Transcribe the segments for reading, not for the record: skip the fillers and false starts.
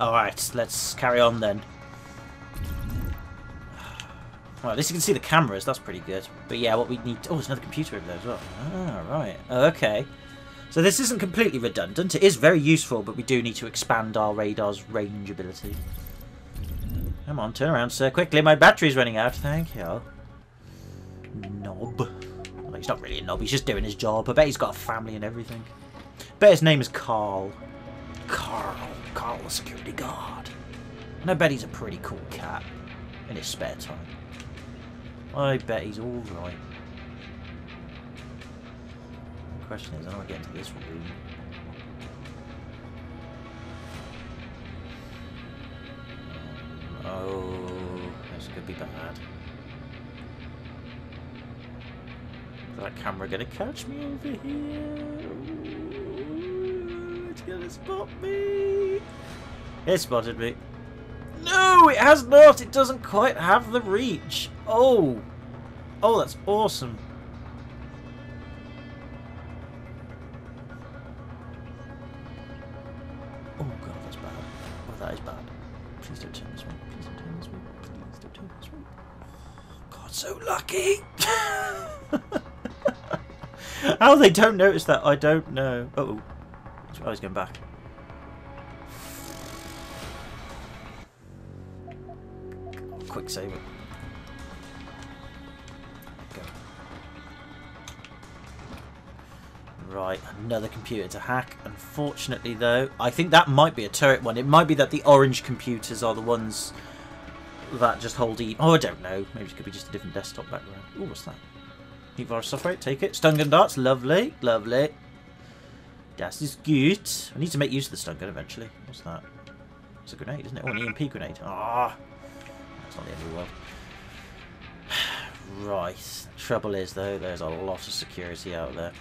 Alright, let's carry on then. Well, at least you can see the cameras, that's pretty good. But yeah, what we need... Oh, there's another computer over there as well. Ah, right. Okay. So this isn't completely redundant. It is very useful, but we do need to expand our radar's range ability. Come on, turn around, sir. Quickly, my battery's running out. Thank you. Knob. Well, he's not really a knob. He's just doing his job. I bet he's got a family and everything. I bet his name is Carl. Carl the security guard. And I bet he's a pretty cool cat in his spare time. I bet he's alright. The question is, how do I get into this room? Oh, this could be bad. Is that camera gonna catch me over here? Ooh, it's gonna spot me! It spotted me. No, it has not! It doesn't quite have the reach! Oh! Oh, that's awesome! Oh god, that's bad. Oh, that is bad. Please don't turn this one. Please don't turn this one. Please don't turn this one. Oh, god, so lucky! How they don't notice that, I don't know. Uh-oh. I was going back. Quick save it. Go. Right, another computer to hack. Unfortunately, though, I think that might be a turret one. It might be that the orange computers are the ones that just hold E. Oh, I don't know. Maybe it could be just a different desktop background. Ooh, what's that? Heat virus software, take it. Stun gun darts, lovely, lovely. Das ist gut. I need to make use of the stun gun eventually. What's that? It's a grenade, isn't it? Oh, an EMP grenade. Ah. It's not the end of the world. Right. Trouble is, though, there's a lot of security out there.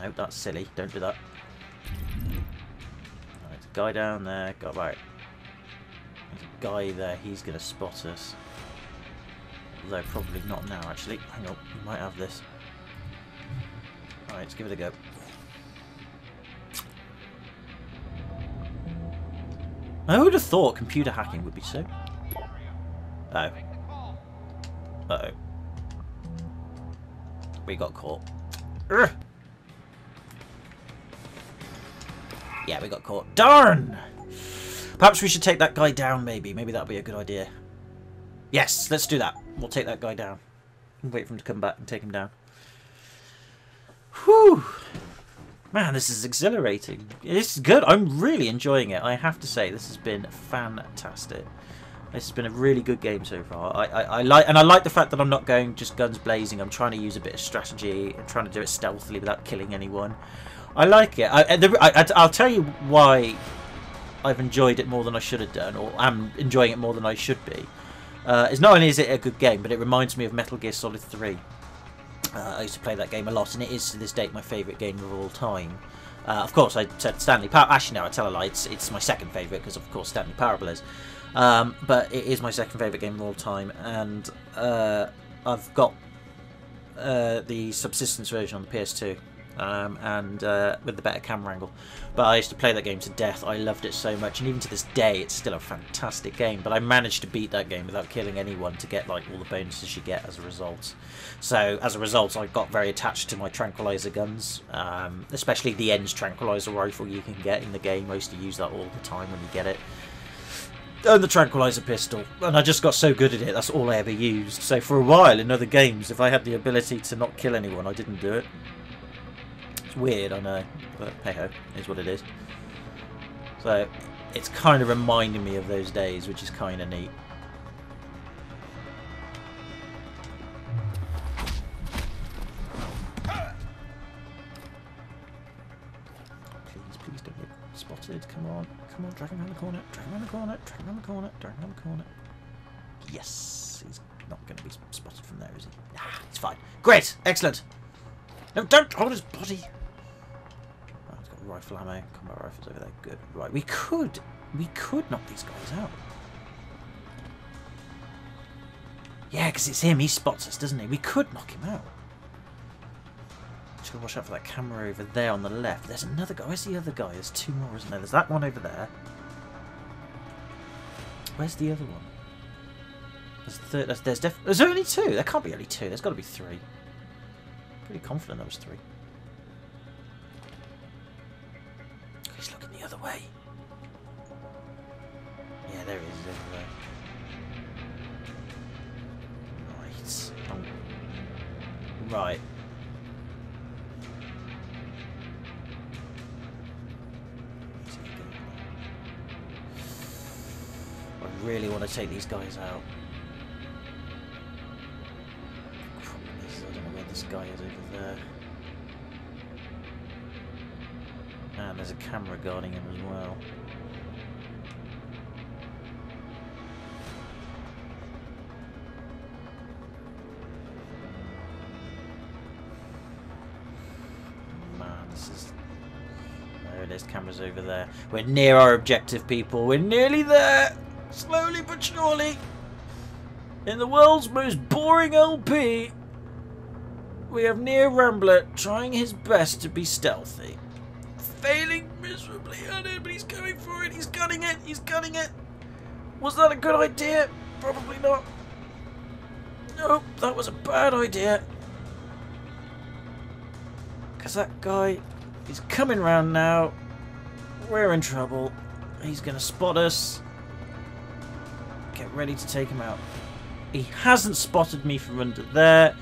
Nope, that's silly. Don't do that. Right, a guy down there. Got right. There's a guy there. He's going to spot us. Although, probably not now, actually. Hang on. We might have this. Alright, let's give it a go. I would have thought computer hacking would be so... Uh oh. Uh oh. We got caught. Urgh. Yeah, we got caught. Darn! Perhaps we should take that guy down, maybe. Maybe that'll be a good idea. Yes, let's do that. We'll take that guy down. Wait for him to come back and take him down. Whew! Man, this is exhilarating. This is good. I'm really enjoying it. I have to say, this has been fantastic. This has been a really good game so far. I like, and I like the fact that I'm not going just guns blazing. I'm trying to use a bit of strategy and trying to do it stealthily without killing anyone. I like it. I'll tell you why I've enjoyed it more than I should have done, or am enjoying it more than I should be. It's not only is it a good game, but it reminds me of Metal Gear Solid 3. I used to play that game a lot, and it is to this date my favourite game of all time. Of course, I said Stanley Parable. Actually, no, I tell a lie. It's my second favourite because, of course, Stanley Parable is. But it is my second favourite game of all time, and I've got the subsistence version on the PS2, and with the better camera angle. But I used to play that game to death. I loved it so much, and even to this day, it's still a fantastic game. But I managed to beat that game without killing anyone to get like all the bonuses you get as a result. So as a result, I got very attached to my tranquilizer guns, especially the ENDS tranquilizer rifle you can get in the game. I used to use that all the time when you get it. And the tranquilizer pistol, and I just got so good at it, that's all I ever used. So for a while in other games, if I had the ability to not kill anyone, I didn't do it. It's weird, I know, but hey ho, is what it is. So it's kind of reminding me of those days, which is kind of neat. Please don't get spotted, come on. Come on, drag him around the corner, drag him around the corner, drag him around the corner, drag him around the corner. Yes, he's not going to be spotted from there, is he? Ah, he's fine. Great, excellent. No, don't hold his body. Oh, he's got rifle ammo, combat rifles over there. Good. Right, we could knock these guys out. Yeah, because it's him. He spots us, doesn't he? We could knock him out. Gotta watch out for that camera over there on the left. There's another guy. Where's the other guy? There's two more, isn't there? There's that one over there. Where's the other one? There's third. There's only two. There can't be only two. There's got to be three. I'm pretty confident there was three. He's looking the other way. Yeah, there he is. The other way. Right. Right. I really want to take these guys out. The problem is, I don't know where this guy is over there. And there's a camera guarding him as well. Cameras over there. We're near our objective, people. We're nearly there. Slowly but surely. In the world's most boring LP, we have Neo Rambler trying his best to be stealthy. Failing miserably at it, but he's going for it. He's cutting it. He's cutting it. Was that a good idea? Probably not. Nope, that was a bad idea. Because that guy is coming round now. We're in trouble. He's going to spot us. Get ready to take him out. He hasn't spotted me from under there.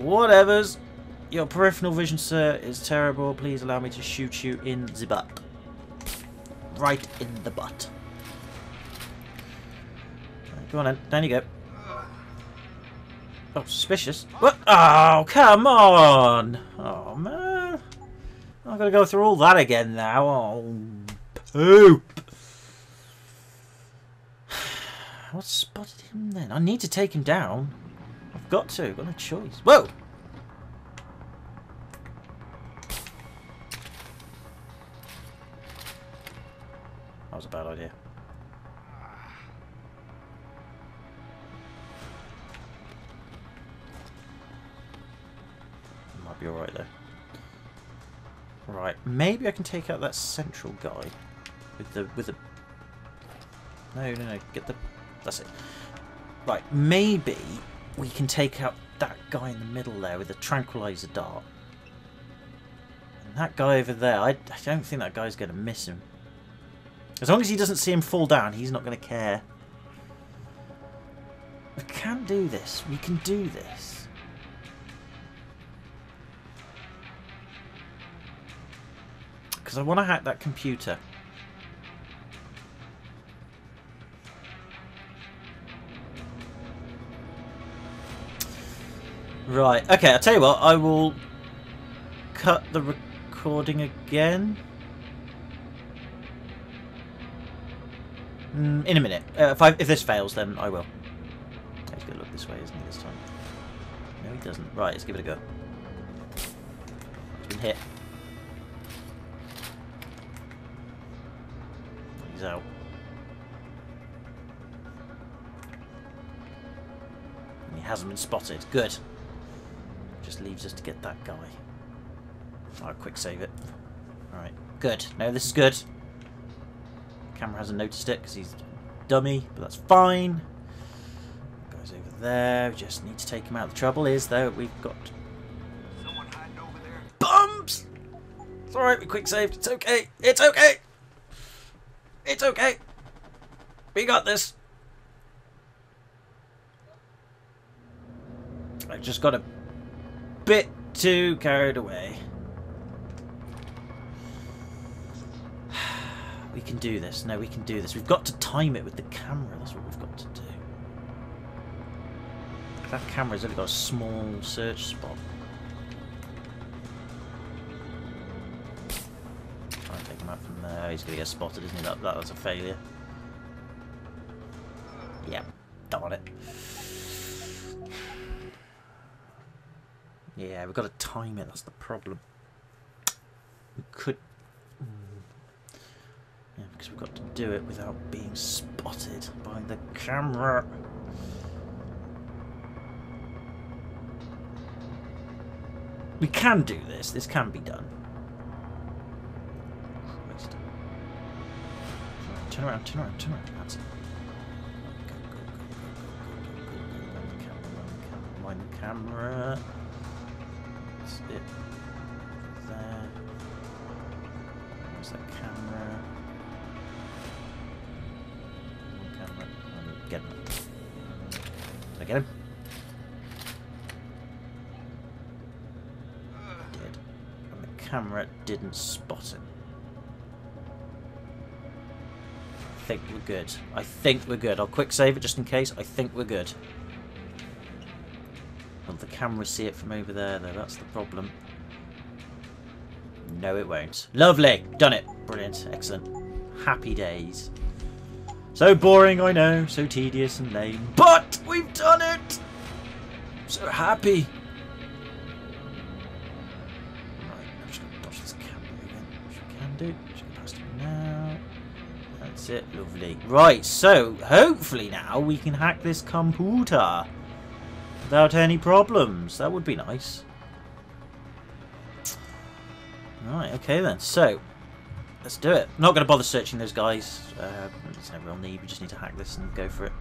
Whatevers. Your peripheral vision, sir, is terrible. Please allow me to shoot you in the butt. Right in the butt. Go on then. Down you go. Oh, suspicious. What? Oh, come on. Oh, man. I'm going to go through all that again now. Oh, poop. What spotted him then? I need to take him down. I've got to. I've got no choice. Whoa! That was a bad idea. Might be alright though. Right, maybe I can take out that central guy with the no, get the, that's it. Right, maybe we can take out that guy in the middle there with the tranquilizer dart. And that guy over there, I don't think that guy's going to miss him. As long as he doesn't see him fall down, he's not going to care. We can do this. We can do this. Because I want to hack that computer. Right, okay, I'll tell you what, I will cut the recording again. In a minute. If this fails, then I will. He's going to look this way, isn't he, this time? No, he doesn't. Right, let's give it a go. He's been hit. Out. And he hasn't been spotted. Good. Just leaves us to get that guy. I'll quick save it. Alright. Good. No, this is good. Camera hasn't noticed it because he's a dummy, but that's fine. Guy's over there. We just need to take him out. The trouble is, though, we've got someone hiding over there. Bumps! It's alright, we quick saved. It's okay. It's okay! It's okay. We got this. I just got a bit too carried away. We can do this. No, we can do this. We've got to time it with the camera. That's what we've got to do. That camera's only got a small search spot. He's going to get spotted, isn't he? That was a failure. Yeah, darn it. Yeah, we've got to time it. That's the problem. We could... Yeah, because we've got to do it without being spotted by the camera. We can do this. This can be done. Turn around, turn around, turn around. That's it. Go, mind the camera. That's it. There. Where's that camera? One camera. Get him. Did I get him? Did. And the camera didn't spot him. I think we're good. I think we're good. I'll quick save it just in case. I think we're good. Will the camera see it from over there though? That's the problem. No, it won't. Lovely. Done it. Brilliant. Excellent. Happy days. So boring, I know. So tedious and lame. But we've done it. I'm so happy. Right. I'm just going to dodge this camera again. Which we can do. Just go past it now. That's it, lovely. Right, so hopefully now we can hack this computer without any problems. That would be nice. Right, okay then. So let's do it. Not going to bother searching those guys. There's no real need. We just need to hack this and go for it.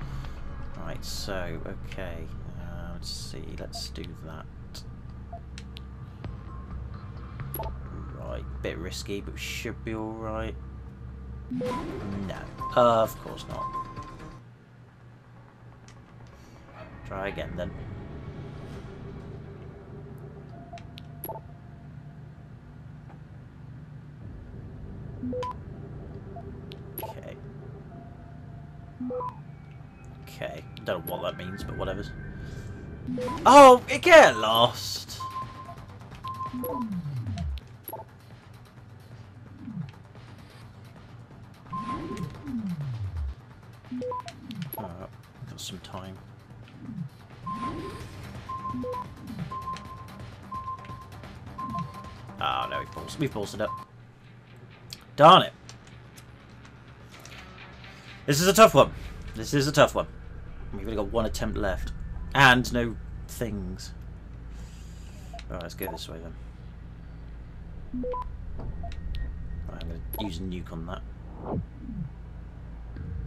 Right, so okay. Let's see. Let's do that. Right, bit risky, but should be all right. No, of course not. Try again then. Okay. Okay. Don't know what that means, but whatever. Oh, it get lost. Got some time. Ah, oh, no, we've paused it up. Darn it. This is a tough one. This is a tough one. We've only got one attempt left. And no things. Alright, let's go this way then. Right, I'm going to use a nuke on that.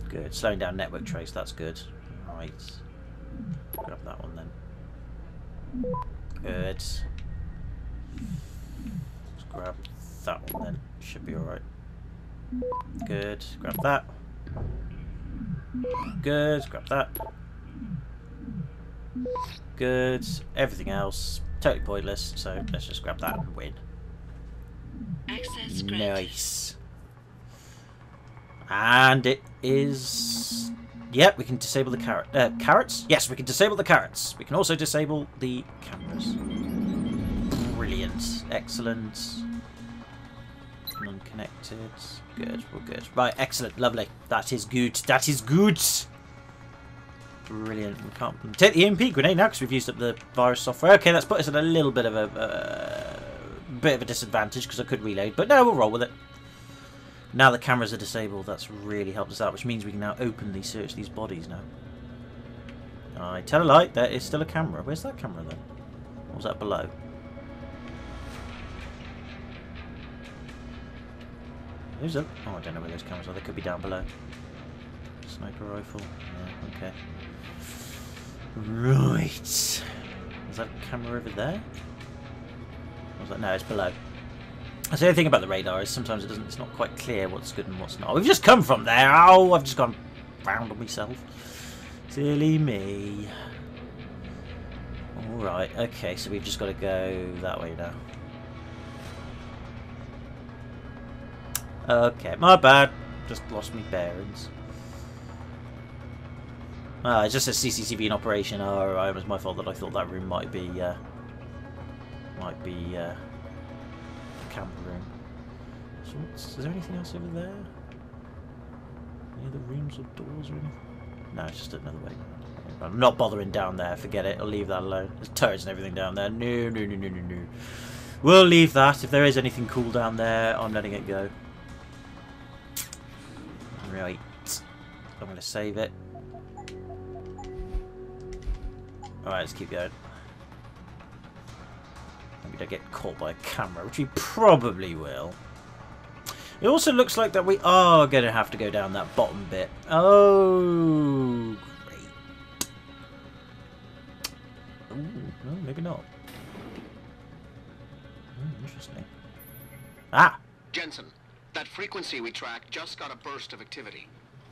Good. Slowing down network trace, that's good. Right. Grab that one then. Good. Let's grab that one then. Should be alright. Good. Grab that. Good. Grab that. Good. Everything else, totally pointless, so let's just grab that and win. Access granted. Nice. And it is... Yep, we can disable the carrot. Carrots? Yes, we can disable the carrots. We can also disable the cameras. Brilliant. Excellent. Non-connected. Good, we're good. Right, excellent. Lovely. That is good. That is good. Brilliant. We can't take the EMP grenade now because we've used up the virus software. Okay, that's put us at a little bit of a disadvantage because I could reload. But no, we'll roll with it. Now the cameras are disabled, that's really helped us out, which means we can now openly search these bodies now. I tell a lie, there is still a camera. Where's that camera then? Or was that below? Who's up? Oh, I don't know where those cameras are. They could be down below. Sniper rifle. Yeah, okay. Right. Is that a camera over there? Or was that? No, it's below. That's the only thing about the radar is sometimes it's not quite clear what's good and what's not. We've just come from there. Oh, I've just gone round on myself. Silly me. All right. Okay, so we've just got to go that way now. Okay, my bad. Just lost me bearings. Ah, it's just a CCTV in operation. Oh, right, it was my fault that I thought that room might be. Camera room. So is there anything else over there? Any other rooms or doors or anything? No, it's just another way. I'm not bothering down there. Forget it. I'll leave that alone. There's turrets and everything down there. No, no, no, no, no, no. We'll leave that. If there is anything cool down there, I'm letting it go. Right. I'm going to save it. Alright, let's keep going. We don't get caught by a camera, which we probably will. It also looks like that we are going to have to go down that bottom bit. Oh, great. Ooh, no, maybe not. Ooh, interesting. Ah! Jensen, that frequency we tracked just got a burst of activity.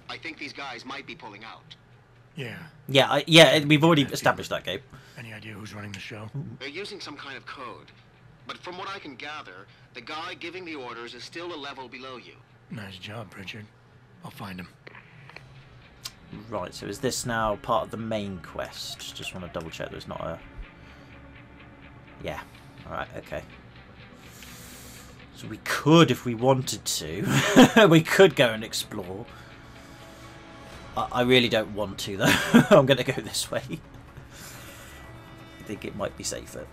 I think these guys might be pulling out. Yeah. Yeah, we've already established that, Gabe. Any idea who's running the show? They're using some kind of code. But from what I can gather, the guy giving the orders is still a level below you. Nice job, Bridger. I'll find him. Right, so is this now part of the main quest? Just want to double check there's not a... Yeah. Alright, okay. So we could, if we wanted to, we could go and explore. I really don't want to, though. I'm going to go this way. I think it might be safer.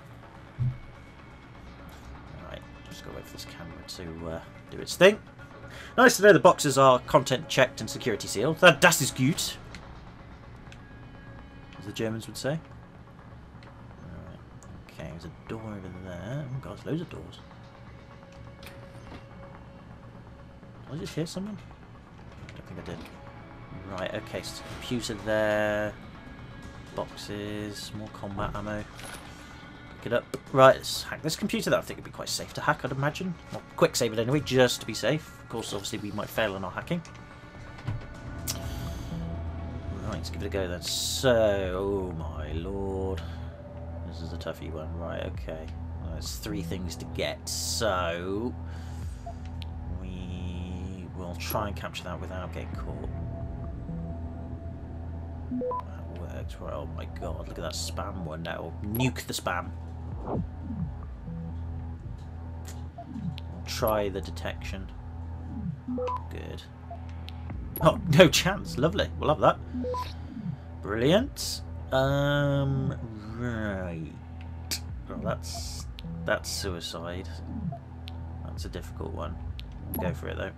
Alright, just got to wait for this camera to do its thing. Nice to know the boxes are content checked and security sealed. Das ist gut, as the Germans would say. Alright, okay, there's a door over there. Oh god, there's loads of doors. Did I just hear someone? I don't think I did. Right, okay, so computer there, boxes, more combat ammo. Pick it up. Right, let's hack this computer. That I think would be quite safe to hack, I'd imagine. Well, quick save it anyway, just to be safe. Of course, obviously, we might fail in our hacking. Right, let's give it a go then. So, oh my lord. This is a toughie one. Right, okay. Well, there's three things to get, so... we will try and capture that without getting caught. That works. Right, oh my god, look at that spam one now. Nuke the spam. We'll try the detection. Good. Oh, no chance. Lovely. We'll have that. Brilliant. Right. Well, that's suicide. That's a difficult one. Go for it though.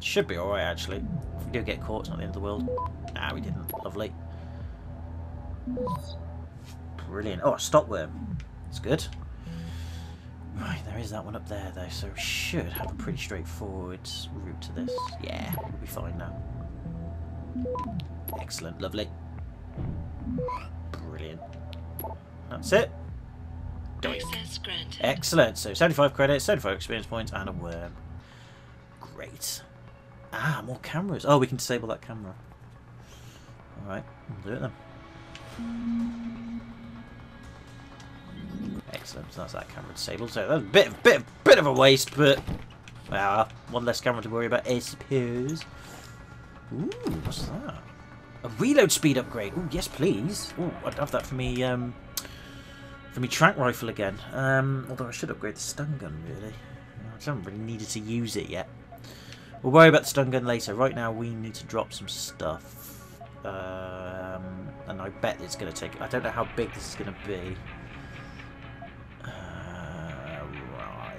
Should be alright actually. If we do get caught, it's not the end of the world. Nah, we didn't. Lovely. Brilliant. Oh, a stockworm. That's good. Right, there is that one up there though, so we should have a pretty straightforward route to this. Yeah, we'll be fine now. Excellent, lovely. Brilliant. That's it. Doink. Excellent. So 75 credits, 75 experience points, and a worm. Great. Ah, more cameras. Oh, we can disable that camera. Alright, we'll do it then. Excellent, so that's that camera disabled. So that's a bit of a waste, but... well, one less camera to worry about, I suppose. Ooh, what's that? A reload speed upgrade. Ooh, yes please. Ooh, I'd love that for me track rifle again. Although I should upgrade the stun gun, really. I just haven't really needed to use it yet. We'll worry about the stun gun later. Right now we need to drop some stuff. And I bet it's going to take... I don't know how big this is going to be. Right.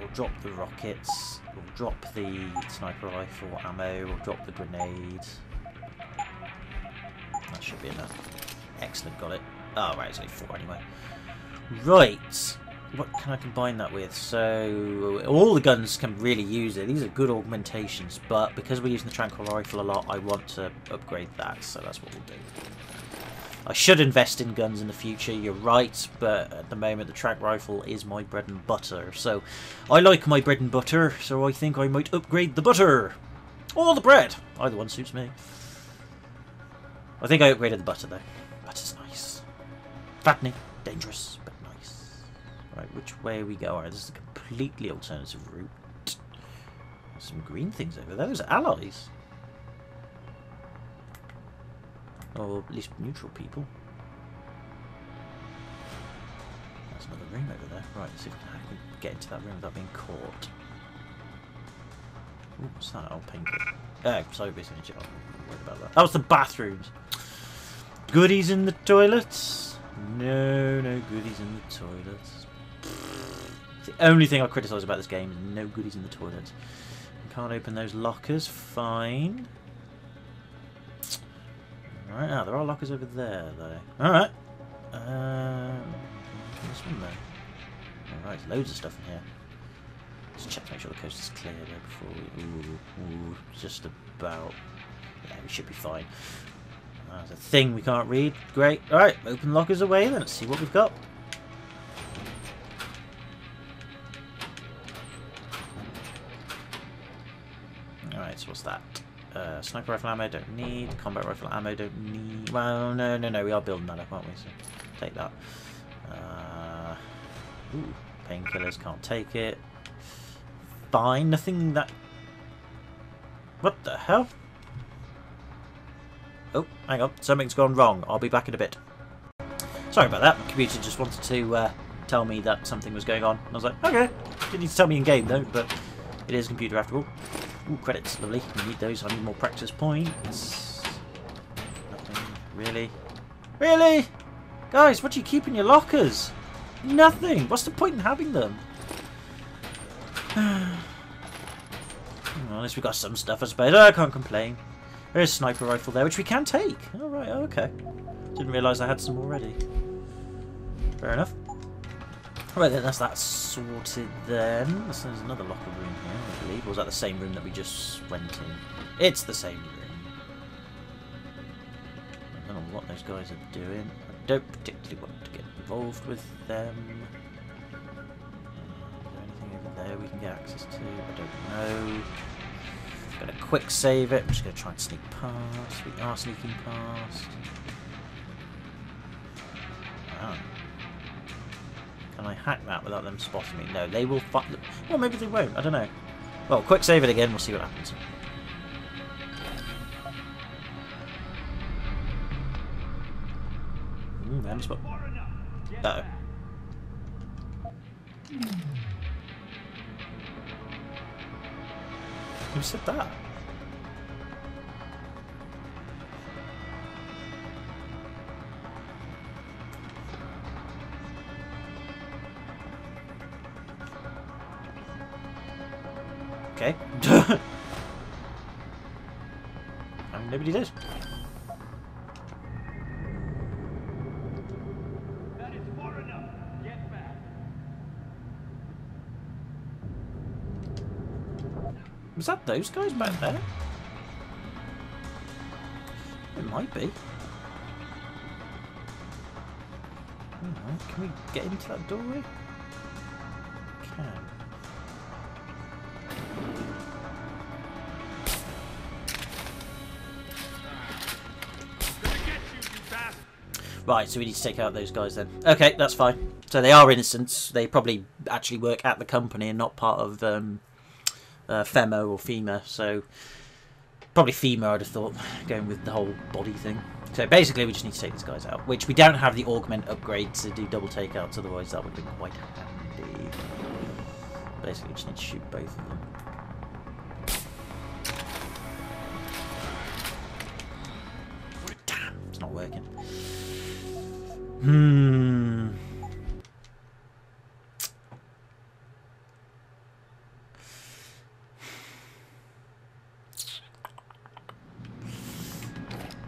We'll drop the rockets. We'll drop the sniper rifle ammo. We'll drop the grenade. That should be enough. Excellent, got it. Oh, right, it's only four anyway. Right. What can I combine that with? So all the guns can really use it. These are good augmentations, but because we're using the tranquil rifle a lot, I want to upgrade that, so that's what we'll do. I should invest in guns in the future, you're right, but at the moment the tranquil rifle is my bread and butter. So I like my bread and butter, so I think I might upgrade the butter. Or the bread. Either one suits me. I think I upgraded the butter though. Butter's nice. Fattening, dangerous. Right, which way we go? Alright, this is a completely alternative route. There's some green things over there. Those are allies. Or at least neutral people. That's another room over there. Right, let's see if I can get into that room without being caught. Ooh, what's that? I'll paint it. Oh, sorry, basically, I'm not worried about that. That was the bathrooms. Goodies in the toilets? No, no goodies in the toilets. The only thing I criticise about this game is no goodies in the toilet. Can't open those lockers. Fine. Right now, there are lockers over there though. All right. This one there. All right, loads of stuff in here. Just check to make sure the coast is clear there before we... Ooh, just about... Yeah, we should be fine. There's a thing we can't read. Great. Alright, open lockers away then. Let's see what we've got. Alright, so what's that? Sniper rifle ammo, don't need. Combat rifle ammo, don't need. Well, no, we are building that up, aren't we? So, take that. Ooh, painkillers, can't take it. Fine, nothing that... What the hell? Oh, hang on, something's gone wrong. I'll be back in a bit. Sorry about that, my computer just wanted to tell me that something was going on. And I was like, okay, didn't need to tell me in-game though, but it is a computer after all. Ooh, credits, lovely. I need those, I need more practice points. Nothing, really? Really? Guys, what do you keep in your lockers? Nothing! What's the point in having them? Well, at least we got some stuff, I suppose. Oh, I can't complain. There is a sniper rifle there, which we can take. All right, oh, okay. Didn't realise I had some already. Fair enough. All right, then, that's that sorted then. There's another locker room here, I believe. Or was that the same room that we just went in? It's the same room. I don't know what those guys are doing. I don't particularly want to get involved with them. Is there anything over there we can get access to? I don't know. Gonna quick save it. I'm just gonna try and sneak past. We are sneaking past. Oh. Can I hack that without them spotting me? No, they will fuck them. Well, maybe they won't. I don't know. Well, quick save it again. We'll see what happens. Ooh, they haven't spotted me. Uh oh. Who said that? Okay. And nobody did. Was that those guys back there? It might be. I don't know. Can we get into that doorway? Can. Right, so we need to take out those guys then. Okay, that's fine. So they are innocents. They probably actually work at the company and not part of... FEMA or FEMA, so probably FEMA I'd have thought, going with the whole body thing. So basically we just need to take these guys out, which we don't have the augment upgrade to do double takeouts, otherwise that would have been quite handy. Basically we just need to shoot both of them. Damn, it's not working.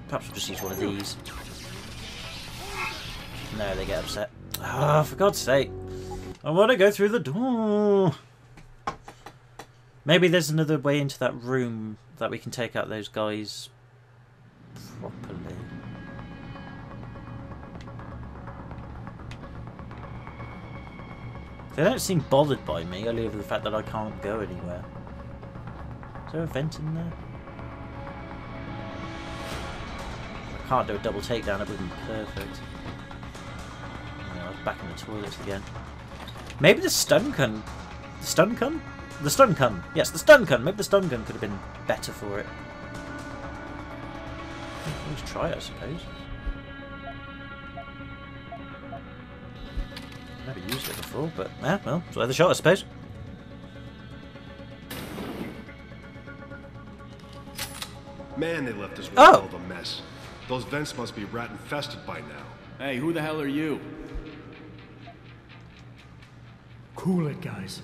Perhaps we'll just use one of these. No, they get upset. Ah, oh, for God's sake. I want to go through the door. Maybe there's another way into that room that we can take out those guys properly. They don't seem bothered by me, only over the fact that I can't go anywhere. Is there a vent in there? Can't do a double takedown, it wouldn't be perfect. I was back in the toilets again. Maybe the stun gun. The stun gun? The stun gun. Yes, the stun gun. Maybe the stun gun could have been better for it. Let's try it, I suppose. Never used it before, but yeah, well, it's worth a shot, I suppose. Man, they left us with all the mess. Those vents must be rat-infested by now. Hey, who the hell are you? Cool it, guys.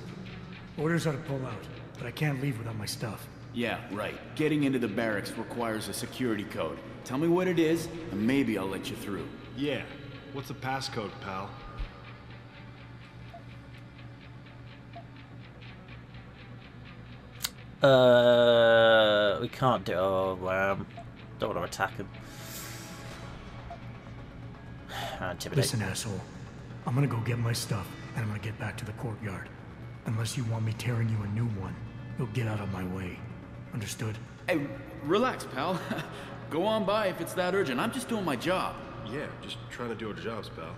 Orders are to pull out, but I can't leave without my stuff. Yeah, right. Getting into the barracks requires a security code. Tell me what it is, and maybe I'll let you through. Yeah. What's the passcode, pal? We can't do it. Oh, lamb. Don't want to attack him. Listen, asshole. I'm gonna go get my stuff, and I'm gonna get back to the courtyard. Unless you want me tearing you a new one, you'll get out of my way. Understood? Hey, relax, pal. Go on by if it's that urgent. I'm just doing my job. Yeah, just trying to do our jobs, pal.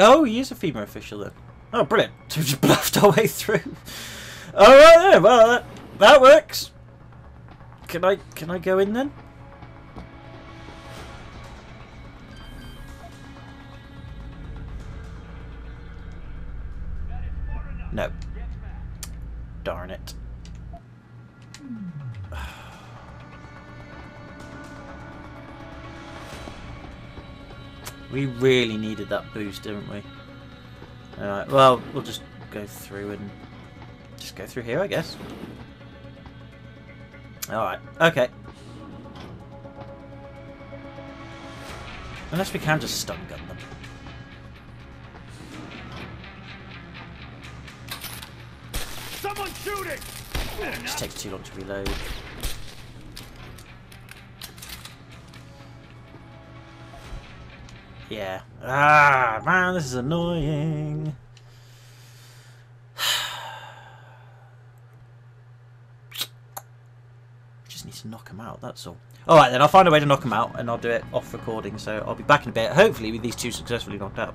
Oh, he is a FEMA official then. Oh, brilliant. So we just bluffed our way through. Alright then, well, that works. Can I go in then? No. Darn it. We really needed that boost, didn't we? Alright, well, we'll just go through and... just go through here, I guess. Alright, okay. Unless we can just stun gun them. Someone's shooting! This takes too long to reload. Yeah. Ah, man, this is annoying. Just need to knock them out, that's all. Alright then, I'll find a way to knock them out and I'll do it off recording, so I'll be back in a bit, hopefully with these two successfully knocked out.